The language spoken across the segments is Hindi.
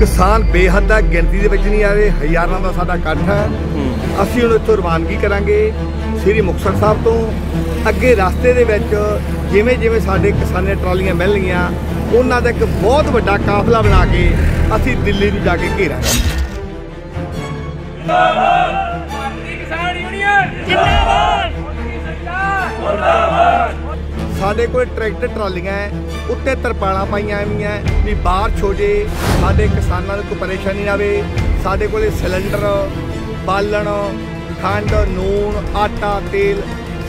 किसान बेहद गिनती के नहीं आ रहे, हजारों का साडा इकट्ठ है। असीं उहनूं इत्थों रवानगी करांगे श्री मुक्तसर साहब तो अगे रास्ते दे विच जिवें जिवें साडे किसानी ट्रालियां मिलणगीआं उन्हां दा एक बहुत वड्डा काफला बना के असीं दिल्ली नूं जाके घेरांगे। साडे कोल ट्रैक्टर ट्रालियां उत्ते तरपालां पाईआं हुईआं भी बारिश हो जे साडे किसानां नूं कोई परेशानी ना आवे। साडे कोल सिलेंडर बालण खंड नून आटा तेल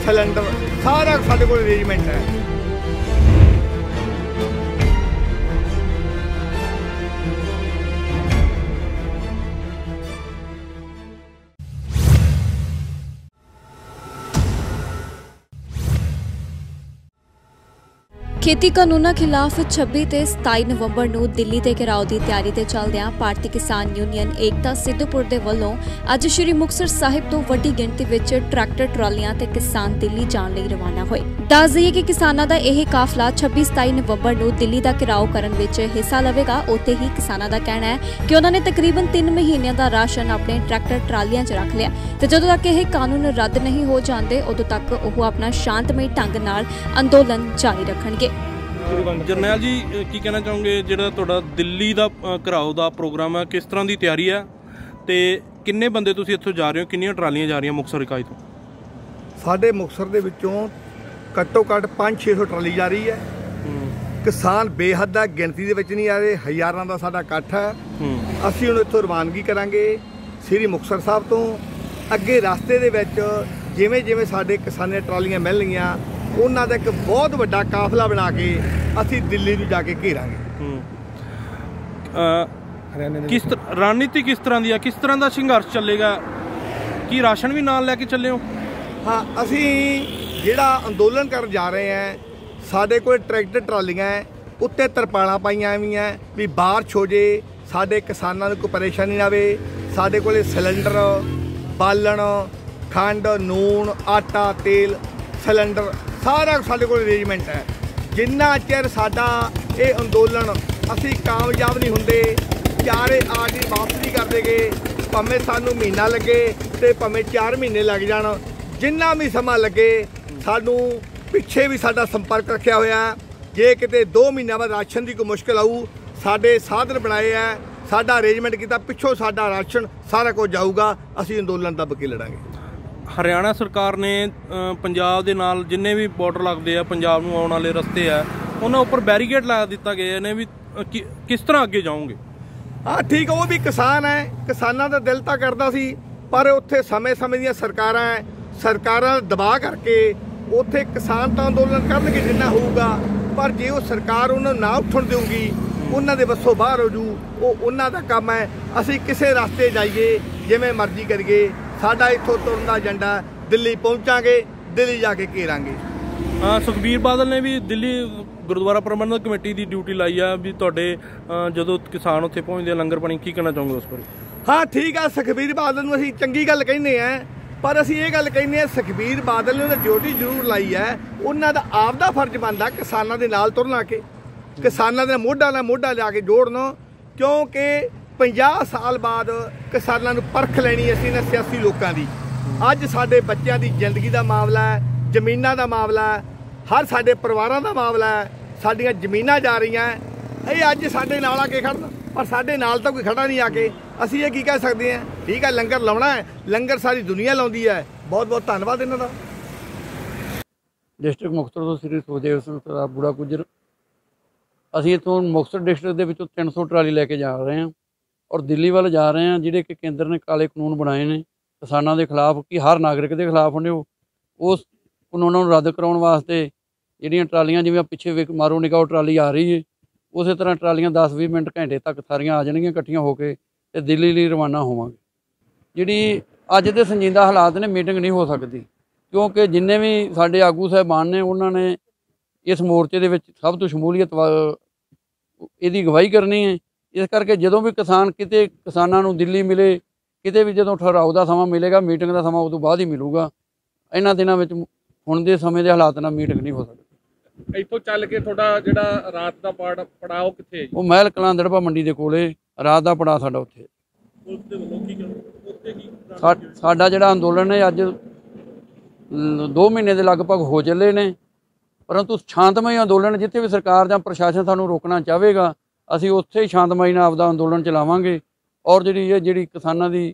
सिलेंडर सारा साडे कोल अरेंजमेंट है। खेती कानूनों खिलाफ 26 ते 27 नवंबर को दिल्ली के घिराव की तैयारी के चलद्या भारतीय किसान यूनियन एकता सिद्धूपुर के वालों अज श्री मुक्तसर साहिब तो वड्डी गिणती ट्रैक्टर ट्रालियां ते किसान दिल्ली जाने रवाना हुए। दस दईए कि किसानों का यह काफिला 26-27 नवंबर को दिल्ली का घिराव करने हिस्सा लवेगा। उत्थे ही किसानों का कहना है कि उन्होंने तकरीबन 3 महीनों का राशन अपने ट्रैक्टर ट्रालियां रख लिया तो जदों तक यह कानून रद्द नहीं हो जाते उदों तक वह अपना शांतमई ढंग नाल अंदोलन जारी रखेंगे। जरनैल जी की कहना चाहोगे जिहड़ा तुहाडा दिल्ली दा घिराओ दा प्रोग्राम है किस तरह की तैयारी है तो किन्ने बंदे तुसीं इत्थों जा रहे हो, किन्नियां ट्रालियां जा रही मुक्तसर इकाई तो? साडे मुक्तसर दे विचों घट्टो घट्ट 500-600 ट्राली जा रही है। किसान बेहद गिनती दे विच नहीं आ रहे, हजारों का साडा इकट्ठ है। असीं हुण इत्थों रवानगी करांगे श्री मुक्तसर साहब तो अगे रास्ते दे विच जिवें जिवें साडे किसानी ट्रालियां मिलणगीआं उन्हां दा एक बहुत वड्डा काफिला बना के असीं दिल्ली नूं जाके घेरांगे। रणनीति किस तरह दी है, किस तरह का संघर्ष चलेगा, कि राशन भी नाल लैके चले हो? हाँ, असीं जिहड़ा अंदोलन करन जा रहे हैं साडे कोल ट्रैक्टर ट्रालियां उत्ते तरपालां पाईआं हुईआं भी बारिश हो जे साडे किसानां नूं कोई परेशानी ना आवे। साडे कोल सिलेंडर बालण खंड नून आटा तेल सिलेंडर सारा साडे कोल अरेंजमेंट है। जिन्ना चिर साडा यह अंदोलन असीं कामयाब नहीं हुंदे चारे आर्डर वापस नहीं करदे गए भावें सानूं महीना लगे तो भावें 4 महीने लग जाण, जिन्ना भी समा लगे सानूं पिछे भी साडा संपर्क रखिया होया। जे किते 2 महीनों बाद राशन की कोई मुश्किल आऊ साडे साधन बनाए है साडा अरेंजमेंट कीता पिछों साडा राशन सारा कुछ जाऊगा। असीं अंदोलन दब के लड़ांगे। हरियाणा सरकार ने पंजाब के नाल जिन्हें भी बॉर्डर लगते हैं पंजाब में आने वाले रस्ते है उन्होंने उपर बैरीकेड ला दिता गया ने भी किस तरह अगे जाओगे? हाँ ठीक है, वो भी किसान है, किसानों का दिल तो करता सी पर उत्थे समय समय दी सरकारां दबा करके उत्थे किसान तो अंदोलन करनगे जिन्ना होगा पर जे वो सरकार उन्होंने ना उठन देगी उन्होंने वसों बाहर हो जू वो उन्हों का काम है। असीं किसे रास्ते जाइए जिवें मर्जी करिए साडा इत्थों तुरन दा एजेंडा दिल्ली पहुंचांगे, दिल्ली जाके घेरांगे। सुखबीर बादल ने भी दिल्ली गुरुद्वारा प्रबंधक कमेटी की ड्यूटी लाई है भी तुहाडे जदों किसान उत्थे पहुंचदे लंगर पानी की कहना चाहोगे उस पर? हाँ ठीक है, सुखबीर बादल नूं असीं चंगी गल कहने हैं पर असीं ये गल कहने सुखबीर बादल ने ड्यूटी जरूर लाई है उन्हां दा आपदा फर्ज बनदा किसानां दे नाल तुरन के किसानां दे मोढा नाल मोढा ला के जोड़न क्योंकि 50 साल बाद किसानों को परख लैनी असी ने सियासी लोगों की। अज साडे बच्चों की जिंदगी का मामला है, जमीनों का मामला है, हर साडे परिवारों का मामला है, साडियां जमीनां जा रही हैं ये अज साडे नाल आके खड़न पर साडे नाल तो कोई खड़ा नहीं आके असी ये की कह सकते हैं। ठीक है, लंगर लाउणा है, लंगर सारी दुनिया लाउंदी है। बहुत बहुत धन्यवाद इन्हां दा। डिस्ट्रिक्ट मुक्तसर तो श्री सुखदेव सिंह सरदार बूढ़ा गुजर असीं इत्थों मुक्तसर डिस्ट्रिक्ट दे विचों 300 ट्राली लैके जा रहे हैं और दिल्ली वाल जा रहे हैं जिहड़े कि केंद्र ने काले कानून बनाए ने किसानों के खिलाफ कि हर नागरिक के खिलाफ ने उस कानूनों रद्द कराने वास्ते जिहड़ियां ट्रालियां जिवें पिछे मारो निकाओ ट्राली आ रही है उस तरह ट्रालियां 10-20 मिनट घंटे तक सारियां आ जाएंगी इकट्ठियां होकर तो दिल्ली लिए रवाना होवांगे। जिहड़ी अज दे संजीदा हालात ने मीटिंग नहीं हो सकती क्योंकि जिन्ने भी साडे आगू साहिबान ने उन्होंने इस मोर्चे दे विच सब तो शमूलीयत इहदी अगवाई करनी है। इस करके जो भी किसान किते किसानों को दिल्ली मिले किते भी जो ठहराव का समा मिलेगा मीटिंग का समा उदों बाद ही मिलेगा। इन्होंने दिनों में हुण दे समय के हालात नाल मीटिंग नहीं हो सकती। इत्थों चल के थोड़ा जिहड़ा रात का पड़ाव कित्थे है? वो महल कलां दड़बा मंडी के कोले ਰਾਤ ਦਾ ਪੜਾ ਸਾਡਾ ਉੱਥੇ। ਸਾਡਾ ਜਿਹੜਾ ਅੰਦੋਲਨ ਹੈ ਅੱਜ 2 ਮਹੀਨੇ ਦੇ ਲਗਭਗ ਹੋ ਚੱਲੇ ਨੇ, ਪਰੰਤੂ ਸ਼ਾਂਤਮਈ ਅੰਦੋਲਨ ਜਿੱਥੇ ਵੀ ਸਰਕਾਰ ਜਾਂ ਪ੍ਰਸ਼ਾਸਨ ਸਾਨੂੰ ਰੋਕਣਾ ਚਾਹਵੇਗਾ ਅਸੀਂ ਉੱਥੇ ਹੀ ਸ਼ਾਂਤਮਈ ਨਾਲ ਆਪਦਾ ਅੰਦੋਲਨ ਚਲਾਵਾਂਗੇ ਔਰ ਜਿਹੜੀ ਇਹ ਜਿਹੜੀ ਕਿਸਾਨਾਂ ਦੀ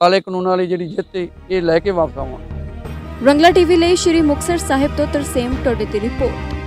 ਕਾਲੇ ਕਾਨੂੰਨਾਂ ਵਾਲੀ ਜਿਹੜੀ ਜਿੱਤ ਇਹ ਲੈ ਕੇ ਵਾਪਸ ਆਵਾਂਗੇ। ਰੰਗਲਾ ਟੀਵੀ ਲਈ ਸ਼੍ਰੀ ਮੁਕਤਸਰ ਸਾਹਿਬ ਤੋਂ ਤਰਸੇਮ ਟੋਡੇ ਦੀ ਰਿਪੋਰਟ।